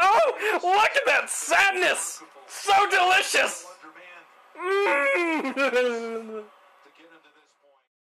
Oh, look at that sadness! So delicious! Mmm!